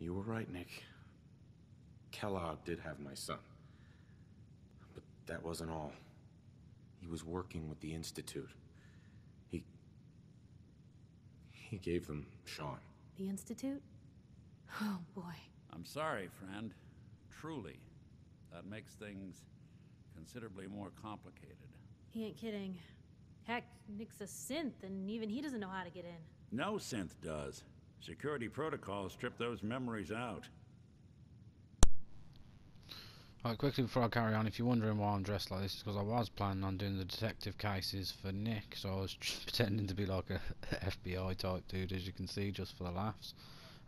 You were right, Nick. Kellogg did have my son. But that wasn't all. He was working with the Institute. He gave them Shaun. The Institute? Oh, boy. I'm sorry, friend. Truly. That makes things considerably more complicated. He ain't kidding. Heck, Nick's a synth, and even he doesn't know how to get in. No synth does. Security protocols strip those memories out. Alright, quickly before I carry on, if you're wondering why I'm dressed like this, it's because I was planning on doing the detective cases for Nick, so I was pretending to be like a FBI type dude, as you can see, just for the laughs.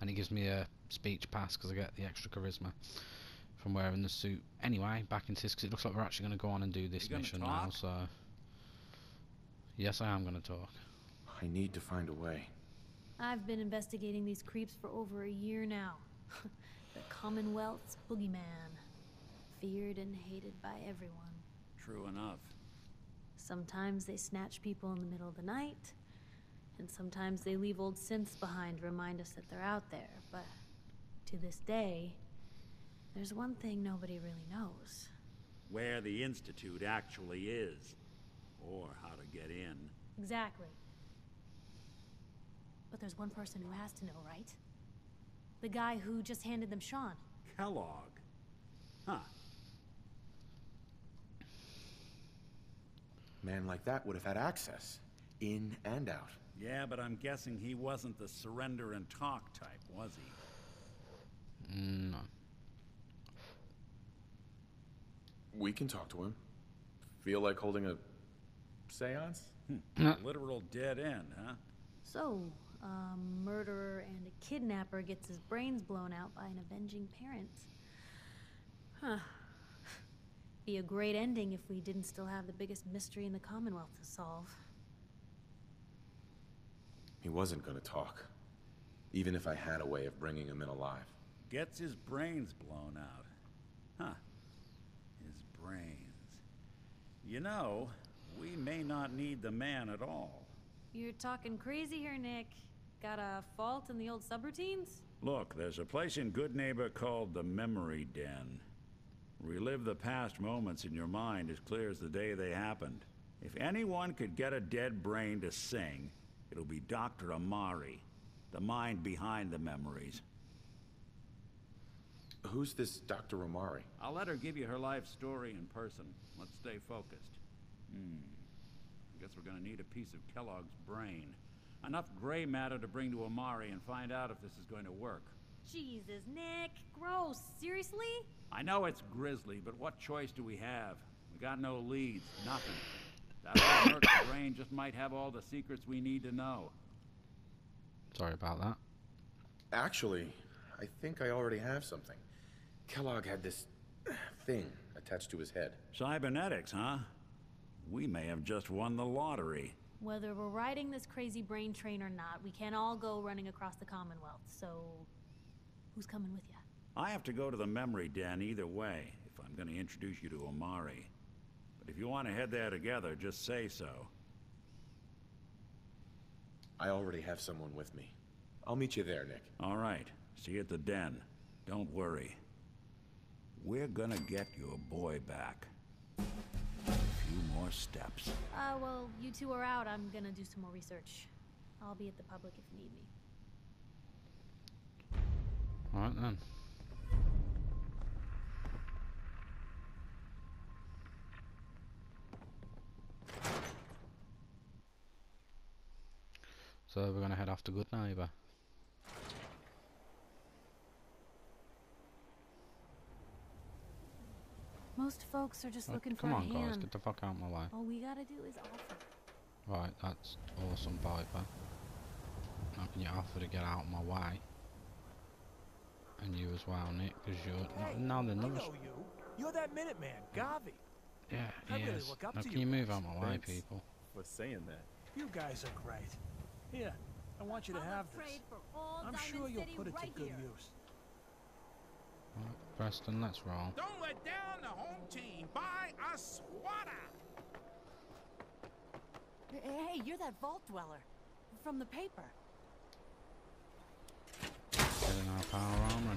And it gives me a speech pass because I get the extra charisma from wearing the suit. Anyway, back into this because it looks like we're actually going to go on and do this mission now, so... Yes, I am going to talk. I need to find a way. I've been investigating these creeps for over a year now. The Commonwealth's boogeyman. Feared and hated by everyone. True enough. Sometimes they snatch people in the middle of the night, and sometimes they leave old synths behind to remind us that they're out there, but to this day, there's one thing nobody really knows. Where the Institute actually is, or how to get in. Exactly. But there's one person who has to know, right? The guy who just handed them Shaun. Kellogg. Huh. Man like that would have had access, in and out. Yeah, but I'm guessing he wasn't the surrender and talk type, was he? No. We can talk to him. Feel like holding a seance? A literal dead end, huh? So, a murderer and a kidnapper gets his brains blown out by an avenging parent. Huh. Be a great ending if we didn't still have the biggest mystery in the Commonwealth to solve. He wasn't gonna talk, even if I had a way of bringing him in alive. Gets his brains blown out. Huh. His brains. You know, we may not need the man at all. You're talking crazy here, Nick. Got a fault in the old subroutines? Look, there's a place in Goodneighbor called the Memory Den. Relive the past moments in your mind as clear as the day they happened. If anyone could get a dead brain to sing, it'll be Dr. Amari, the mind behind the memories. Who's this Dr. Amari? I'll let her give you her life story in person. Let's stay focused. I guess we're gonna need a piece of Kellogg's brain. Enough gray matter to bring to Amari and find out if this is going to work. Jesus, Nick. Gross. Seriously? I know it's grisly, but what choice do we have? We got no leads. Nothing. That old brain just might have all the secrets we need to know. Sorry about that. Actually, I think I already have something. Kellogg had this thing attached to his head. Cybernetics, huh? We may have just won the lottery. Whether we're riding this crazy brain train or not, we can't all go running across the Commonwealth, so who's coming with you? I have to go to the Memory Den either way, if I'm going to introduce you to Amari. But if you want to head there together, just say so. I already have someone with me. I'll meet you there, Nick. All right. See you at the den. Don't worry. We're going to get your boy back. More steps. Well, you two are out. I'm gonna do some more research. I'll be at the public if you need me. Alright then. So we're gonna head off to Goodneighbor. Most folks are just looking for a hand. Come on, guys, get the fuck out of my way. All we gotta do is offer. Right, that's awesome, Piper. How can you offer to get out of my way? And you as well, Nick, because you're... Hey, no, they're not... You're that Minuteman, Garvey. Yeah, he really is. Now, can you move out of my way, people? We're saying that. You guys are great. Here, I want you to have this. I'm sure you'll put it to good use. Right, Preston, let's roll. Don't let down the home team. Buy a swatter. Hey, you're that vault dweller from the paper. Getting our power armor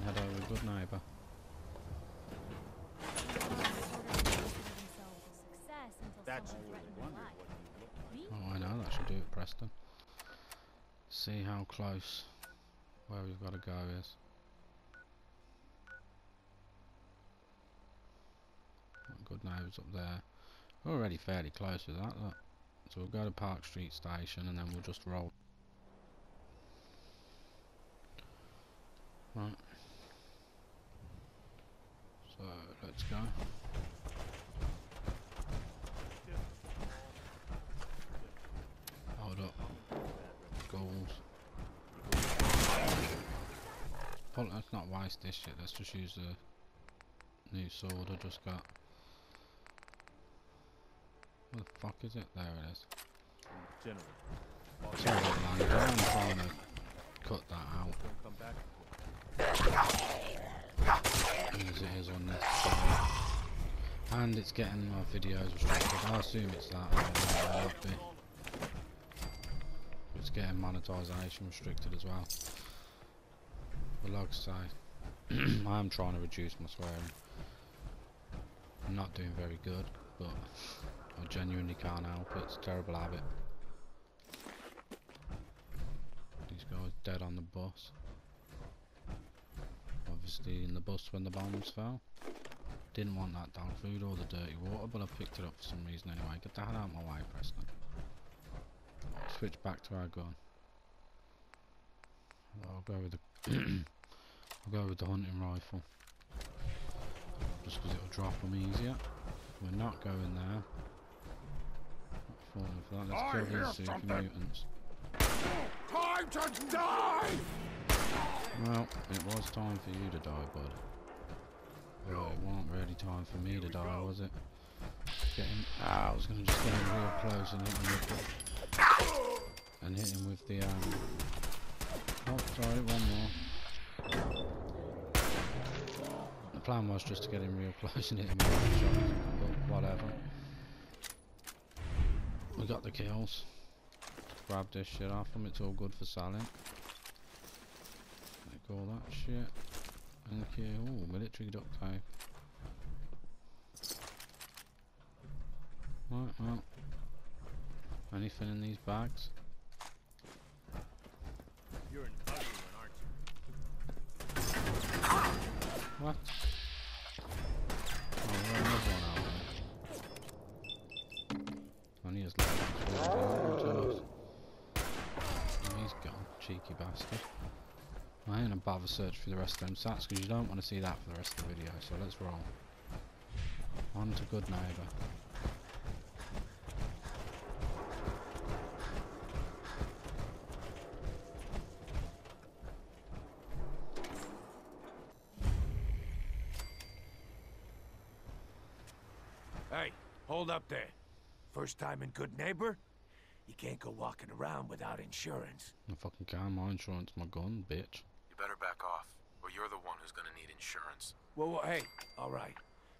test them. See how close where we've got to go is. Goodneighbor's up there. We're already fairly close with that, look. So we'll go to Park Street Station and then we'll just roll. Right. So let's go. Hold up. Goals. Let's not waste this shit. Let's just use the new sword I just got. What the fuck is it? There it is. General. Sorry, man. I'm trying to cut that out. Come back. As it is on this side. And it's getting my videos restricted. I assume it's that. I don't know, it would be. It's getting monetization restricted as well. But like I say, I am trying to reduce my swearing. I'm not doing very good, but I genuinely can't help it. It's a terrible habit. These guys dead on the bus. Obviously in the bus when the bombs fell. Didn't want that dog food or the dirty water, but I picked it up for some reason anyway. Get the hell out of my way, Preston. Switch back to our gun. I'll go with the I'll go with the hunting rifle. Just because it'll drop them easier. We're not going there. For that. Let's kill these super mutants. Time to die! Well, it was time for you to die, bud. Well, it wasn't really time for me to die, was it? I was going to just get him real close and hit him with the... Oh, sorry, one more. The plan was just to get him real close and hit him with the shots, but whatever. We got the kills. Grab this shit off him, it's all good for selling. Take all that shit. Thank you. Ooh, military duct tape. Right, well. Anything in these bags? You're an ugly one, aren't you? What? Oh, we're another one out. And he has left. He's gone, cheeky bastard. I ain't gonna bother search for the rest of them sats because you don't want to see that for the rest of the video, so let's roll. On to Good Neighbor. Hold up there. First time in Good Neighbor? You can't go walking around without insurance. I fucking can't. My insurance, my gun, bitch. You better back off, or you're the one who's gonna need insurance. Well, well, hey, all right.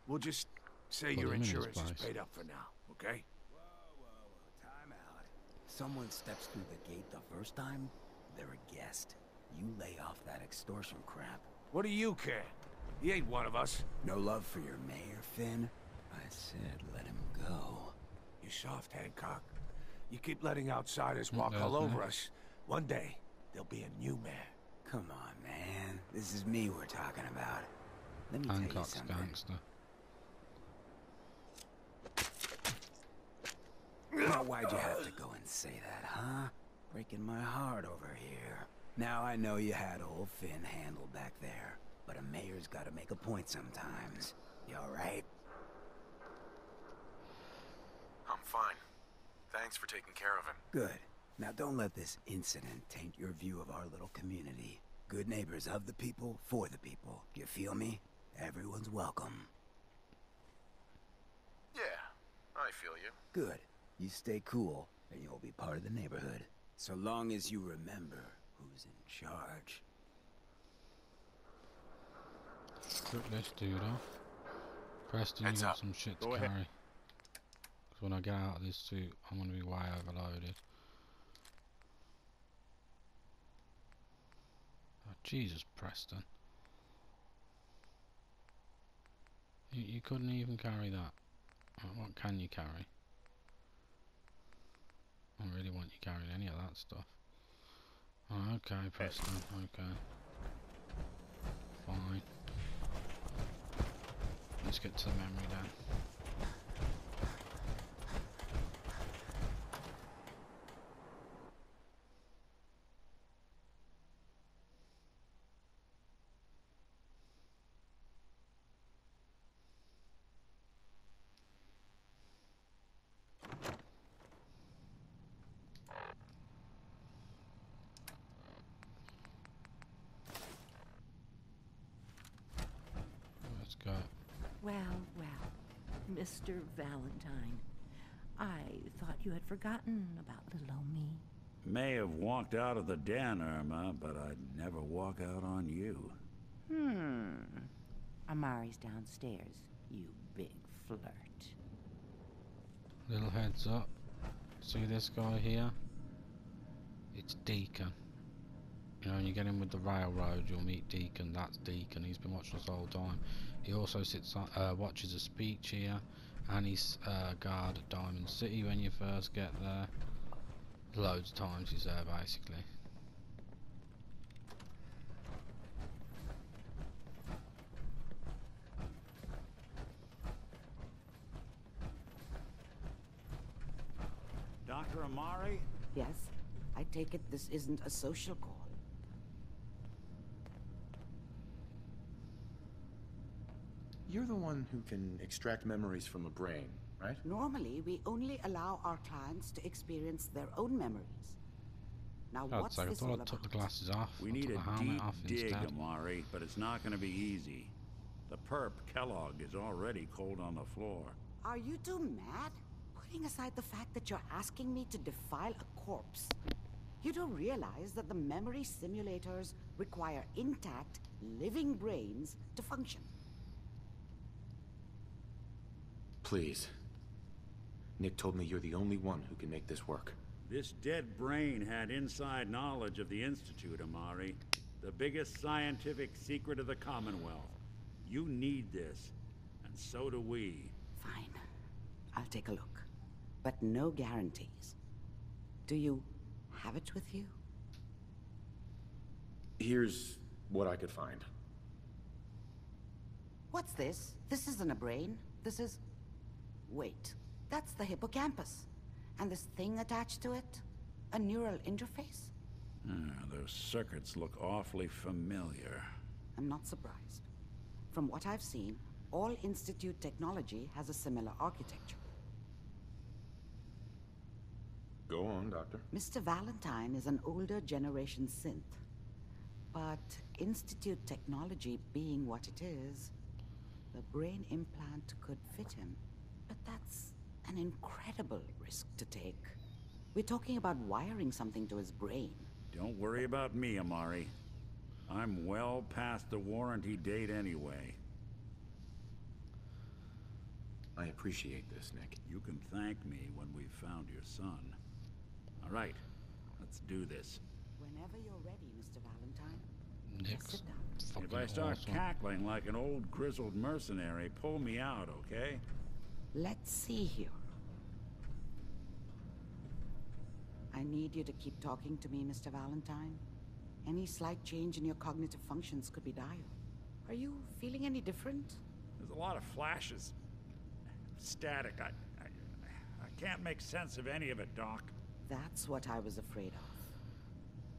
We'll just say your insurance is paid up for now, okay? Whoa, whoa, whoa, time out. Someone steps through the gate the first time, they're a guest. You lay off that extortion crap. What do you care? He ain't one of us. No love for your mayor, Finn. I said let him go. You soft, Hancock. You keep letting outsiders walk all over us. One day, there'll be a new mayor. Come on, man. This is me we're talking about. Let me Hancock's tell you something. Gangster. Now, why'd you have to go and say that, huh? Breaking my heart over here. Now I know you had old Finn handled back there, but a mayor's got to make a point sometimes. You all right? I'm fine. Thanks for taking care of him. Good. Now don't let this incident taint your view of our little community. Good neighbors of the people, for the people. You feel me? Everyone's welcome. Yeah, I feel you. Good. You stay cool, and you'll be part of the neighborhood. So long as you remember who's in charge. Took this dude off. Preston, you got some shit to carry. When I get out of this suit, I'm going to be way overloaded. Oh, Jesus, Preston. You couldn't even carry that. What can you carry? I don't really want you carrying any of that stuff. Oh, okay, Preston, okay. Fine. Let's get to the memory den. Well, well, Mr. Valentine, I thought you had forgotten about little old me. May have walked out of the den, Irma, but I'd never walk out on you. Amari's downstairs, you big flirt. Little heads up. See this guy here? It's Deacon. You know, when you get in with the railroad, you'll meet Deacon. That's Deacon. He's been watching us the whole time. He also sits on, watches a speech here, and he's guard at Diamond City when you first get there. Loads of times he's there, basically. Dr. Amari? Yes. I take it this isn't a social call. You're the one who can extract memories from a brain, right? Normally, we only allow our clients to experience their own memories. Now, what's this all about? I took the glasses off. We need a deep dig, Amari, but it's not going to be easy. The perp, Kellogg, is already cold on the floor. Are you two mad? Putting aside the fact that you're asking me to defile a corpse, you don't realize that the memory simulators require intact, living brains to function. Please. Nick told me you're the only one who can make this work. This dead brain had inside knowledge of the Institute, Amari. The biggest scientific secret of the Commonwealth. You need this, and so do we. Fine. I'll take a look. But no guarantees. Do you have it with you? Here's what I could find. What's this? This isn't a brain. This is... Wait, that's the hippocampus. And this thing attached to it? A neural interface? Those circuits look awfully familiar. I'm not surprised. From what I've seen, all Institute technology has a similar architecture. Go on, Doctor. Mr. Valentine is an older generation synth. But Institute technology being what it is, the brain implant could fit him. But that's an incredible risk to take. We're talking about wiring something to his brain. Don't worry about me, Amari. I'm well past the warranty date anyway. I appreciate this, Nick. You can thank me when we've found your son. All right, let's do this. Whenever you're ready, Mr. Valentine. Nick's fucking awesome. If I start cackling like an old grizzled mercenary, pull me out, okay? Let's see here. I need you to keep talking to me, Mr. Valentine. Any slight change in your cognitive functions could be dire. Are you feeling any different? There's a lot of flashes. Static. I can't make sense of any of it, Doc. That's what I was afraid of.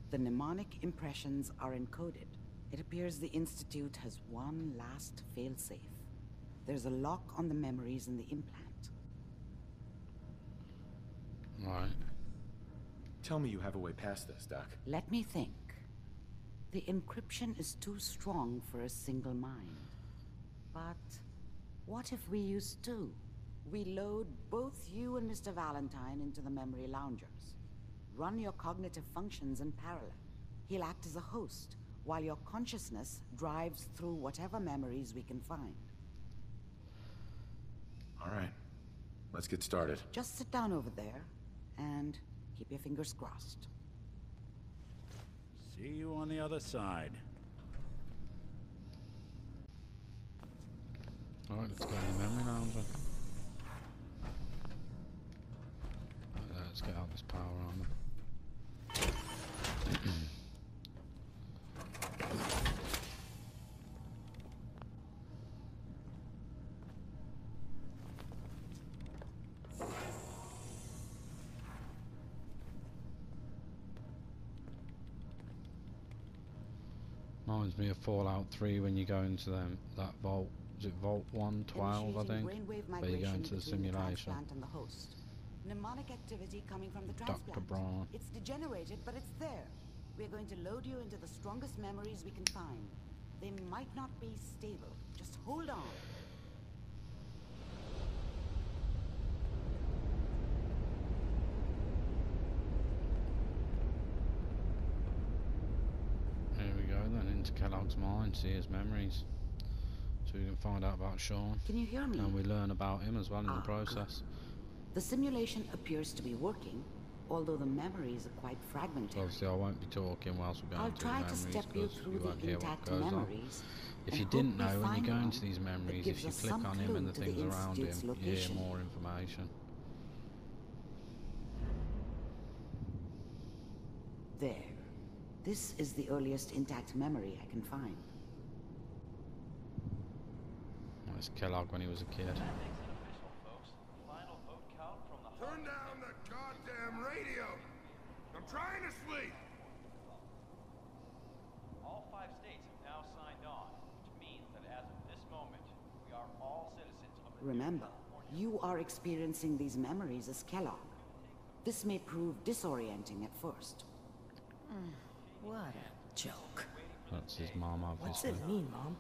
The mnemonic impressions are encoded. It appears the Institute has one last failsafe. There's a lock on the memories in the implant. Right. Tell me you have a way past this, Doc. Let me think. The encryption is too strong for a single mind. But what if we use two? We load both you and Mr. Valentine into the memory loungers. Run your cognitive functions in parallel. He'll act as a host, while your consciousness drives through whatever memories we can find. All right, let's get started. Just sit down over there and keep your fingers crossed. See you on the other side. All right, let's go to the memory now. It's got all this power on them. Reminds me of Fallout 3 when you go into them, that vault. Is it Vault 112, I think? Where you go into the simulation. Mnemonic activity coming from the transplant. Dr. Braun. It's degenerated, but it's there. We're going to load you into the strongest memories we can find. They might not be stable. Just hold on. There we go then, into Kellogg's mind, see his memories. So we can find out about Shaun. Can you hear me? And we learn about him as well in the process. Good. The simulation appears to be working, although the memories are quite fragmentary. Obviously, I won't be talking whilst we're going through memories. I'll try to step you through the intact memories. If you didn't know, when you go into these memories, if you click on him and the things around him, you hear more information. There. This is the earliest intact memory I can find. That's Kellogg when he was a kid. Turn down the goddamn radio! I'm trying to sleep! All 5 states have now signed on, which means that as of this moment, we are all citizens of the... Remember, you are experiencing these memories as Kellogg. This may prove disorienting at first. What a joke. That's his mom, obviously. What's it mean, Mom?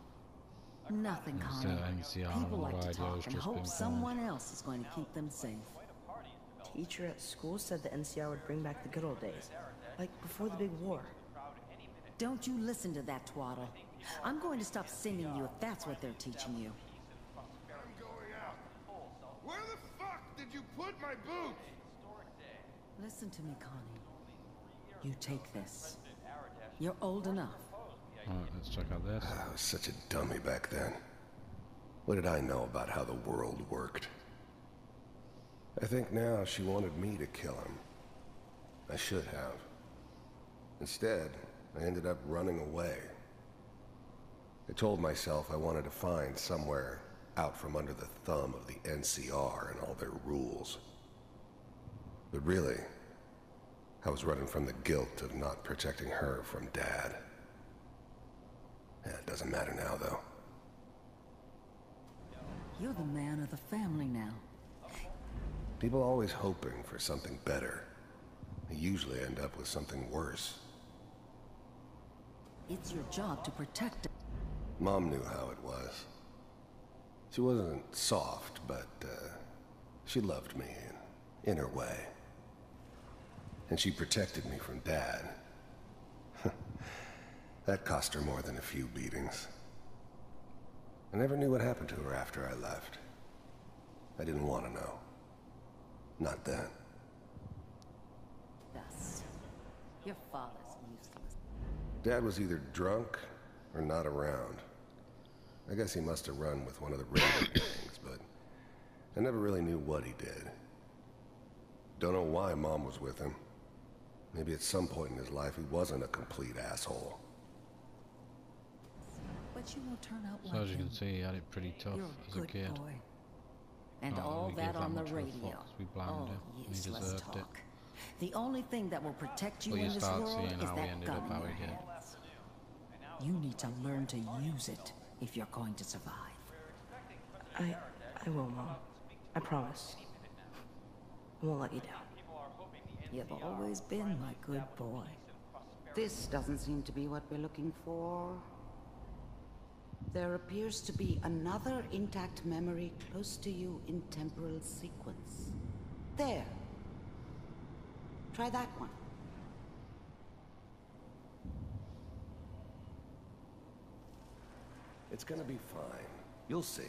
Nothing, Connie. People like to talk and hope someone else is going to keep them safe. Teacher at school said the NCR would bring back the good old days, like before the big war. Don't you listen to that twaddle. I'm going to stop sending you if that's what they're teaching you. I'm going out. Where the fuck did you put my boots? Listen to me, Connie. You take this. You're old enough. All right, let's check out this. I was such a dummy back then. What did I know about how the world worked? I think now she wanted me to kill him. I should have. Instead, I ended up running away. I told myself I wanted to find somewhere out from under the thumb of the NCR and all their rules. But really, I was running from the guilt of not protecting her from Dad. Yeah, it doesn't matter now, though. You're the man of the family now. People always hoping for something better. They usually end up with something worse. It's your job to protect... Mom knew how it was. She wasn't soft, but she loved me in her way. And she protected me from Dad. That cost her more than a few beatings. I never knew what happened to her after I left. I didn't want to know. Not that. Yes. Your father's useless. Dad was either drunk or not around. I guess he must have run with one of the railroad gangs, but I never really knew what he did. Don't know why Mom was with him. Maybe at some point in his life he wasn't a complete asshole. But you will turn out like so as you can see, he had it pretty tough as a kid. Boy. And oh, all that on the radio. Oh, useless talk. The only thing that will protect you in this world is that gun in your hand. You need to learn to use it if you're going to survive. I will, Mom. I promise. I won't let you down. You've always been my good boy. This doesn't seem to be what we're looking for. There appears to be another intact memory close to you in temporal sequence. There. Try that one. It's gonna be fine. You'll see.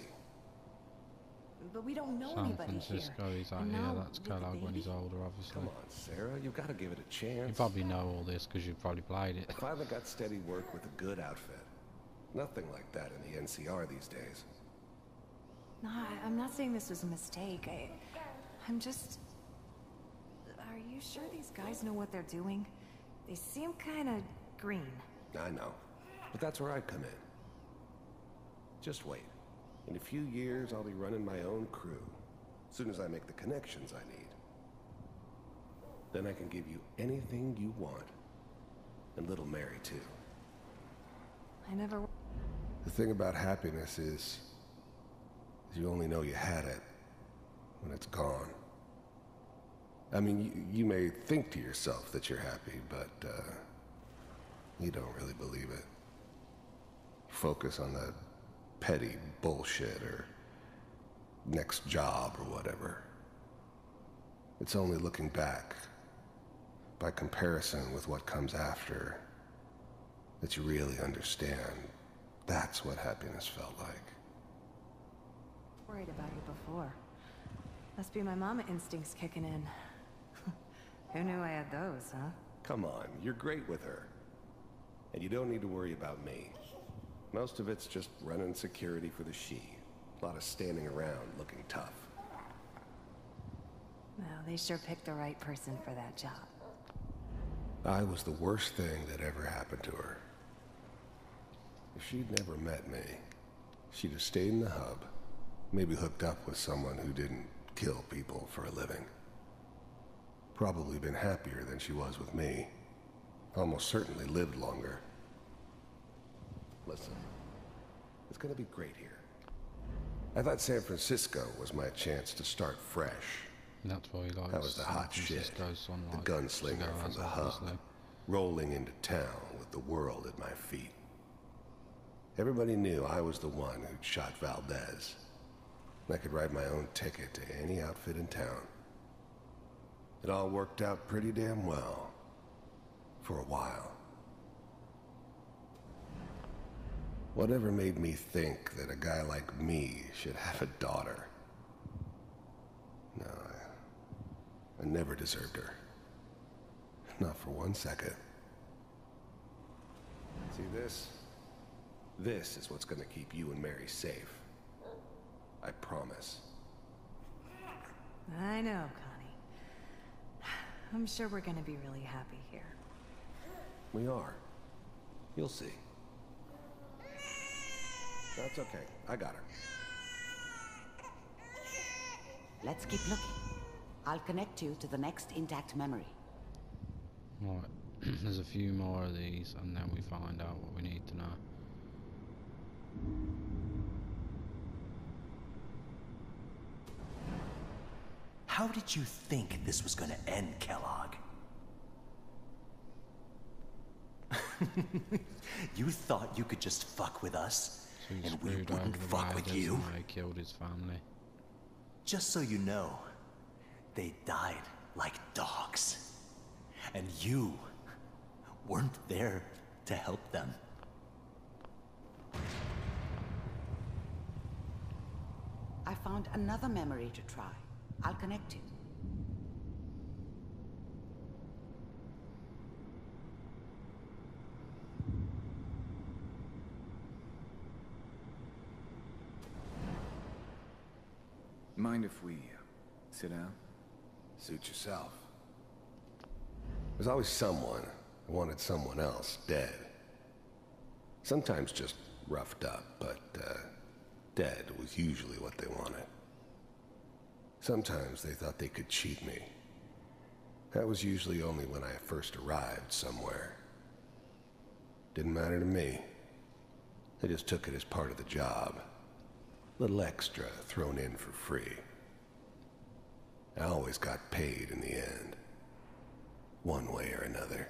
But we don't know anybody here. San Francisco, he's out here. That's Kellogg when he's older, obviously. Come on, Sarah. You've got to give it a chance. You probably know all this because you've probably played it. If I ever got steady work with a good outfit. Nothing like that in the NCR these days. No, I'm not saying this was a mistake. I'm just... Are you sure these guys know what they're doing? They seem kind of green. I know, but that's where I come in. Just wait. In a few years, I'll be running my own crew. As soon as I make the connections I need. Then I can give you anything you want. And little Mary, too. I never... The thing about happiness is... you only know you had it when it's gone. I mean, you may think to yourself that you're happy, but you don't really believe it. Focus on the petty bullshit or next job or whatever. It's only looking back, by comparison with what comes after, that you really understand. That's what happiness felt like. Worried about you before. Must be my mama instincts kicking in. Who knew I had those, huh? Come on, you're great with her. And you don't need to worry about me. Most of it's just running security for the she. A lot of standing around looking tough. Well, they sure picked the right person for that job. I was the worst thing that ever happened to her. If she'd never met me, she'd have stayed in the hub. Maybe hooked up with someone who didn't kill people for a living. Probably been happier than she was with me. Almost certainly lived longer. Listen, it's gonna be great here. I thought San Francisco was my chance to start fresh. That's why he likes. That was the hot shit. The gunslinger from the hub, rolling into town with the world at my feet. Everybody knew I was the one who'd shot Valdez. I could write my own ticket to any outfit in town. It all worked out pretty damn well. For a while. Whatever made me think that a guy like me should have a daughter? No, I never deserved her. Not for one second. See this? This is what's gonna keep you and Mary safe. I promise. I know, Connie. I'm sure we're gonna be really happy here. We are. You'll see. That's okay. I got her. Let's keep looking. I'll connect you to the next intact memory. Right. There's a few more of these, and then we find out what we need to know. How did you think this was gonna end, Kellogg? You thought you could just fuck with us, and we wouldn't fuck with you? I killed his family. Just so you know, they died like dogs. And you weren't there to help them. I found another memory to try. I'll connect you. Mind if we sit down? Suit yourself. There's always someone who wanted someone else dead. Sometimes just roughed up, but dead was usually what they wanted. Sometimes they thought they could cheat me. That was usually only when I first arrived somewhere. Didn't matter to me. They just took it as part of the job. Little extra thrown in for free. I always got paid in the end. One way or another.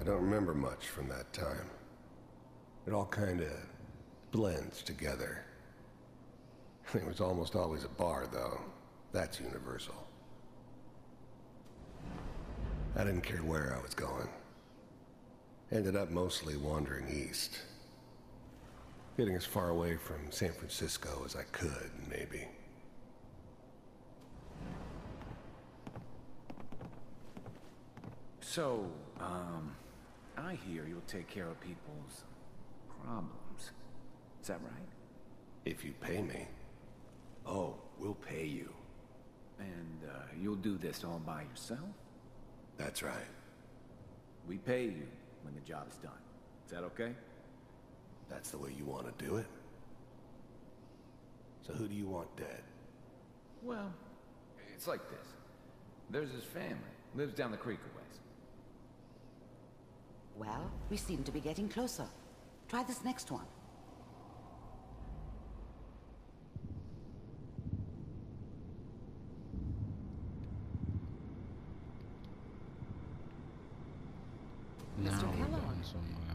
I don't remember much from that time. It all kinda blends together. There was almost always a bar, though. That's universal. I didn't care where I was going. Ended up mostly wandering east. Getting as far away from San Francisco as I could, maybe. So, I hear you'll take care of people's problems. Is that right? If you pay me. Oh, we'll pay you. And you'll do this all by yourself? That's right. We pay you when the job is done. Is that okay? That's the way you want to do it. So who do you want dead? Well, it's like this. There's his family. Lives down the creek a ways. Well, we seem to be getting closer. Try this next one.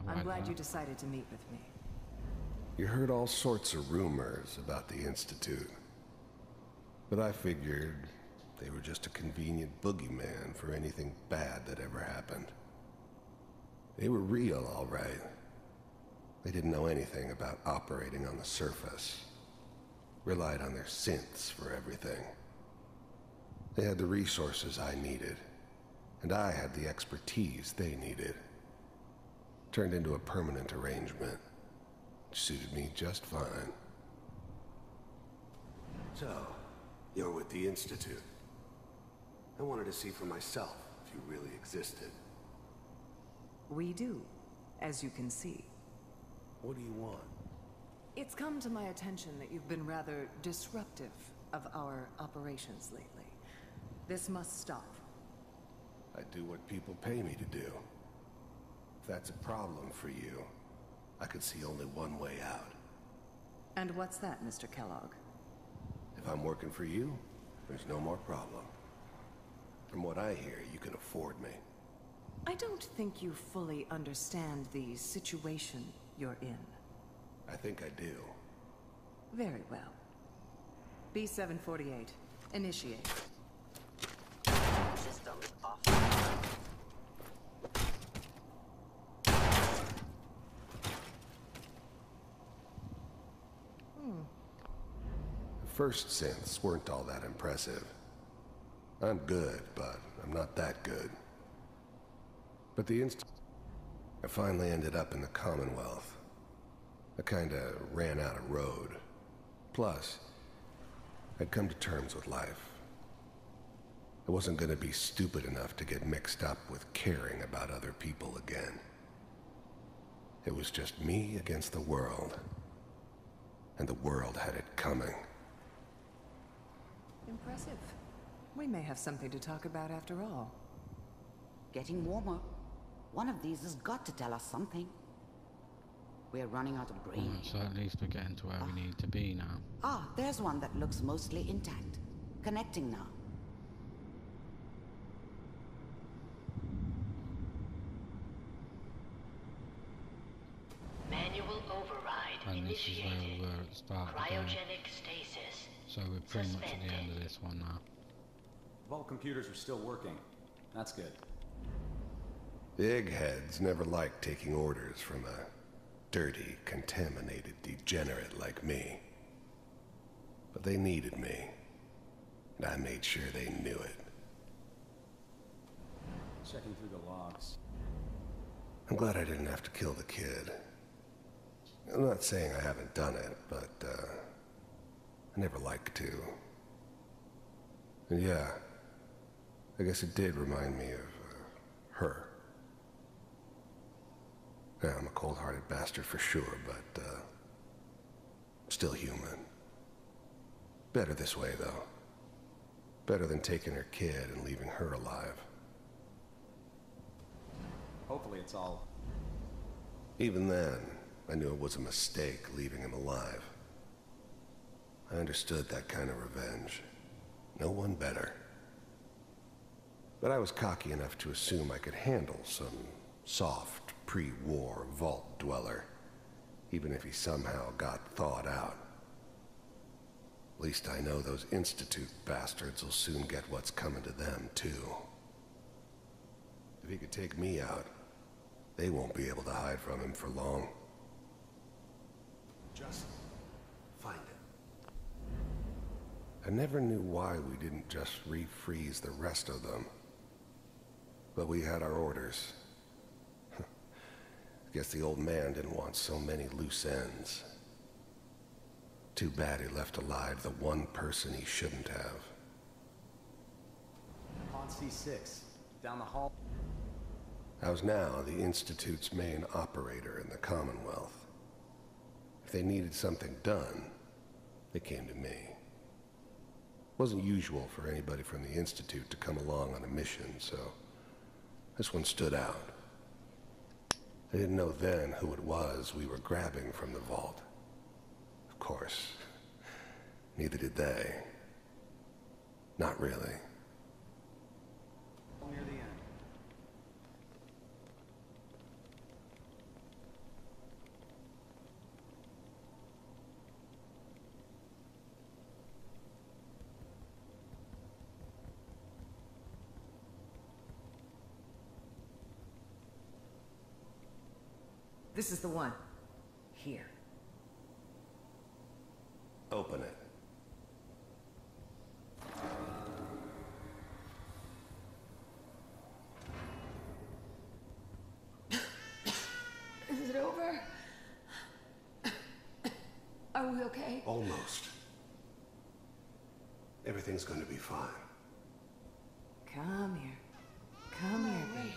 I'm glad you decided to meet with me. You heard all sorts of rumors about the Institute. But I figured they were just a convenient boogeyman for anything bad that ever happened. They were real, all right. They didn't know anything about operating on the surface. Relied on their synths for everything. They had the resources I needed, and I had the expertise they needed. Turned into a permanent arrangement, which suited me just fine. So, you're with the Institute. I wanted to see for myself if you really existed. We do, as you can see. What do you want? It's come to my attention that you've been rather disruptive of our operations lately. This must stop. I do what people pay me to do. If that's a problem for you, I could see only one way out. And what's that, Mr. Kellogg? If I'm working for you, there's no more problem. From what I hear, you can afford me. I don't think you fully understand the situation you're in. I think I do. Very well. B-748, initiate. System off. First synths weren't all that impressive. I'm good, but I'm not that good. But the Institute, I finally ended up in the Commonwealth. I kinda ran out of road. Plus, I'd come to terms with life. I wasn't gonna be stupid enough to get mixed up with caring about other people again. It was just me against the world. And the world had it coming. Impressive. We may have something to talk about after all. Getting warmer. One of these has got to tell us something. We're running out of brain. So at least we're getting to where we need to be now. There's one that looks mostly intact. Connecting now. Manual override and initiated. This is where we were at the start. Cryogenic stasis. So we're pretty much at the end of this one now. Vault computers are still working. That's good. The eggheads never liked taking orders from a dirty, contaminated degenerate like me. But they needed me, and I made sure they knew it. Checking through the logs. I'm glad I didn't have to kill the kid. I'm not saying I haven't done it, but I never liked to. And yeah, I guess it did remind me of her. Yeah, I'm a cold-hearted bastard for sure, but still human. Better this way, though. Better than taking her kid and leaving her alive. Hopefully it's all... Even then, I knew it was a mistake leaving him alive. I understood that kind of revenge. No one better. But I was cocky enough to assume I could handle some soft, pre-war vault dweller, even if he somehow got thawed out. At least I know those Institute bastards will soon get what's coming to them, too. If he could take me out, they won't be able to hide from him for long. Just find it. I never knew why we didn't just refreeze the rest of them. But we had our orders. I guess the old man didn't want so many loose ends. Too bad he left alive the one person he shouldn't have. C6, down the hall. I was now the Institute's main operator in the Commonwealth. If they needed something done, they came to me. It wasn't usual for anybody from the Institute to come along on a mission, so this one stood out. I didn't know then who it was we were grabbing from the vault. Of course, neither did they. Not really. Near the end. This is the one. Here. Open it. Is it over? Are we okay? Almost. Everything's going to be fine. Come here. Come here, baby.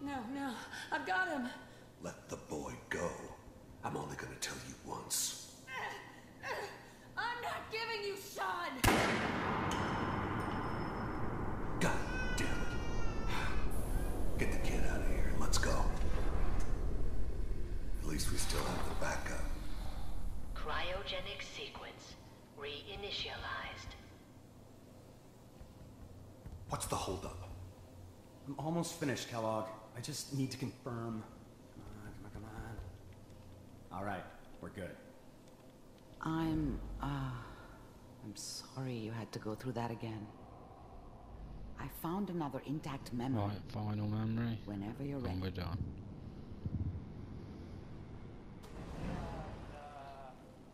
No, no. I've got him. Let the boy go. I'm only going to tell you once. I'm not giving you Shaun! God damn it. Get the kid out of here and let's go. At least we still have the backup. Cryogenic sequence reinitialized. What's the holdup? I'm almost finished, Kellogg. I just need to confirm. All right, we're good. I'm sorry you had to go through that again. I found another intact memory. Right, final memory. Whenever you're ready. We're done.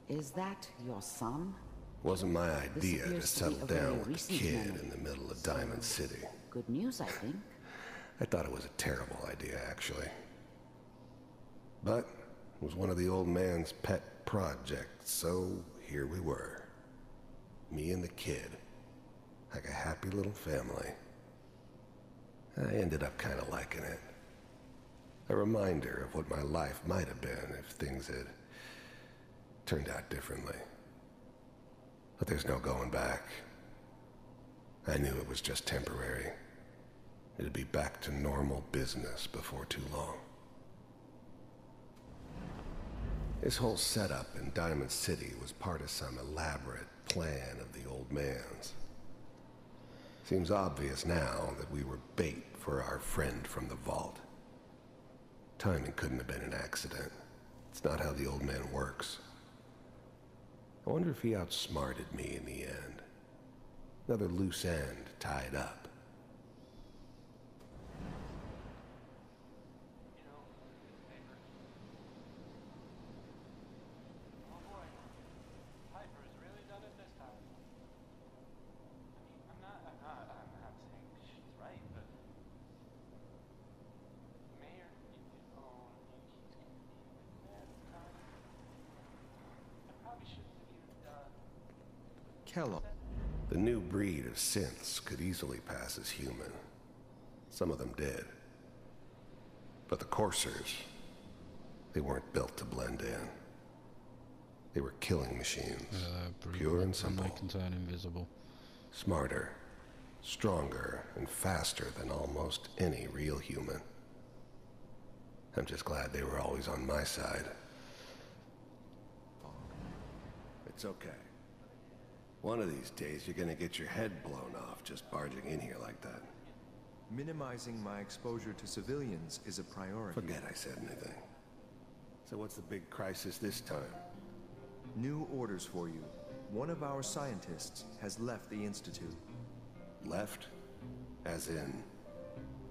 Is that your son? Wasn't my idea to settle down with the kid in the middle of Diamond City. Good news, I think. I thought it was a terrible idea, actually. But it was one of the old man's pet projects, so here we were. Me and the kid, like a happy little family. I ended up kind of liking it. A reminder of what my life might have been if things had turned out differently. But there's no going back. I knew it was just temporary. It'd be back to normal business before too long. This whole setup in Diamond City was part of some elaborate plan of the old man's. Seems obvious now that we were bait for our friend from the vault. Timing couldn't have been an accident. It's not how the old man works. I wonder if he outsmarted me in the end. Another loose end tied up. Kellogg. The new breed of synths could easily pass as human. Some of them did. But the coursers, they weren't built to blend in. They were killing machines, pure and simple. They can turn invisible. Smarter, stronger, and faster than almost any real human. I'm just glad they were always on my side. It's okay. One of these days, you're gonna get your head blown off just barging in here like that. Minimizing my exposure to civilians is a priority. Forget I said anything. So what's the big crisis this time? New orders for you. One of our scientists has left the Institute. Left? As in?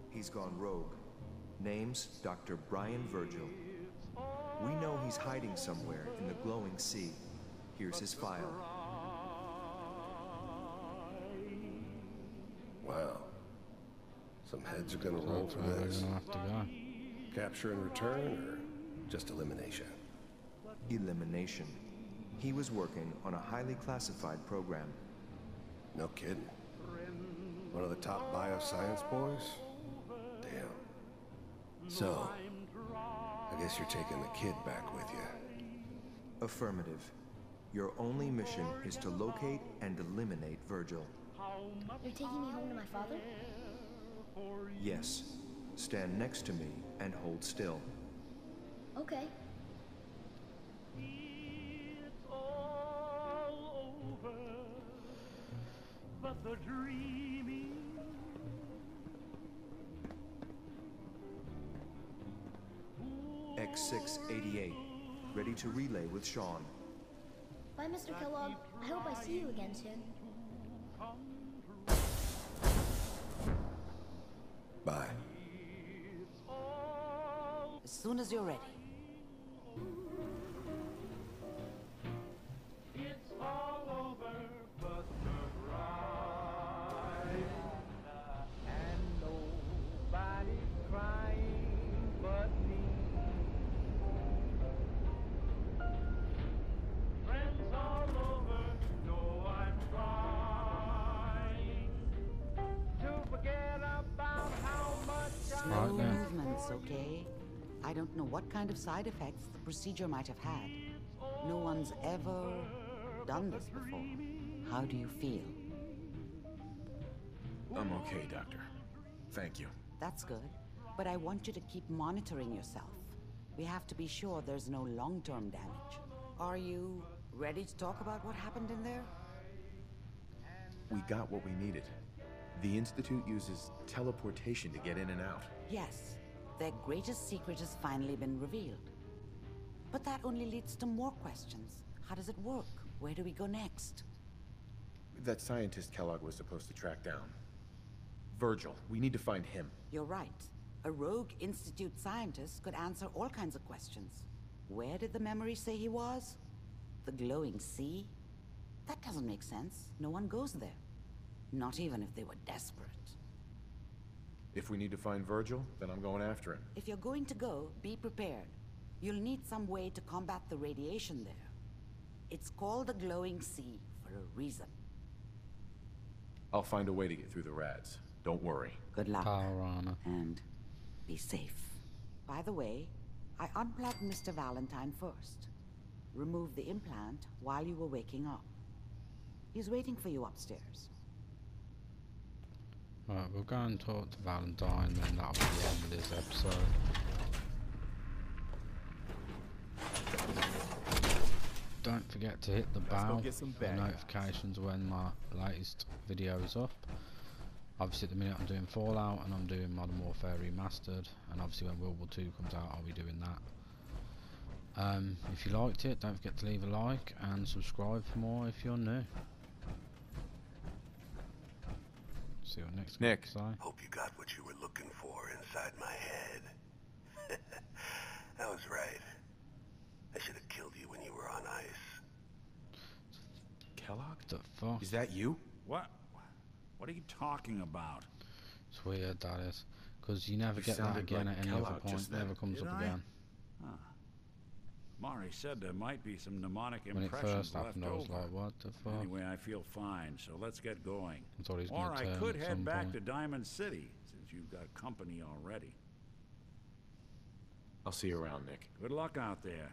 He's gone rogue. Name's Dr. Brian Virgil. We know he's hiding somewhere in the Glowing Sea. Here's his file. Wow. Some heads are gonna roll from this. Capture and return, or just elimination? Elimination. He was working on a highly classified program. No kidding. One of the top bioscience boys? Damn. So, I guess you're taking the kid back with you. Affirmative. Your only mission is to locate and eliminate Virgil. You're taking me home to my father? Yes. Stand next to me and hold still. Okay. It's all over, but the dreaming. X688, ready to relay with Shaun. Bye, Mr. Kellogg. I hope I see you again soon. Bye. As soon as you're ready. It's all over, but the bride, and nobody's crying but me. Friends all over, no, I'm trying to forget about how much I love. Slow movements, okay? I don't know what kind of side effects the procedure might have had. No one's ever done this before. How do you feel? I'm okay, Doctor. Thank you. That's good. But I want you to keep monitoring yourself. We have to be sure there's no long-term damage. Are you ready to talk about what happened in there? We got what we needed. The Institute uses teleportation to get in and out. Yes. Their greatest secret has finally been revealed. But that only leads to more questions. How does it work? Where do we go next? That scientist Kellogg was supposed to track down. Virgil. We need to find him. You're right. A rogue Institute scientist could answer all kinds of questions. Where did the memory say he was? The Glowing Sea? That doesn't make sense. No one goes there. Not even if they were desperate. If we need to find Virgil, then I'm going after him. If you're going to go, be prepared. You'll need some way to combat the radiation there. It's called the Glowing Sea for a reason. I'll find a way to get through the rads. Don't worry. Good luck. Panorama. And be safe. By the way, I unplugged Mr. Valentine first. Remove the implant while you were waking up. He's waiting for you upstairs. Right, we'll go and talk to Valentine, then that'll be the end of this episode. Don't forget to hit the bell for notifications when my latest video is up. Obviously at the minute I'm doing Fallout and I'm doing Modern Warfare Remastered, and obviously when World War 2 comes out I'll be doing that. If you liked it, don't forget to leave a like and subscribe for more if you're new. See what next Nick. Hope you got what you were looking for inside my head. I was right. I should have killed you when you were on ice. Kellogg? The fuck? Is that you? What? What are you talking about? It's weird, that is. Because you never get that again at any other point. It never comes up again. Huh. Mari said there might be some mnemonic impressions left over. When it first happened, I was like, what the fuck? Anyway, I feel fine, so let's get going. Or I could head back to Diamond City, since you've got company already. I'll see you around, Nick. Good luck out there.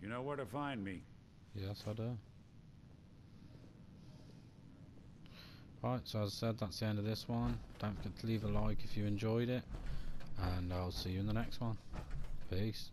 You know where to find me. Yes, I do. Right, so as I said, that's the end of this one. Don't forget to leave a like if you enjoyed it. And I'll see you in the next one. Peace.